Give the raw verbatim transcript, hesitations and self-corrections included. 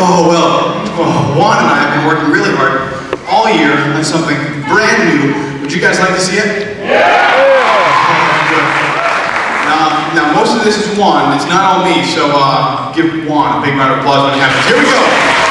oh, well, oh, Juan and I have been working really hard all year on something brand new. Would you guys like to see it? Yeah! Now, now most of this is Juan, it's not all me, so uh, give Juan a big round of applause when it happens. Here we go!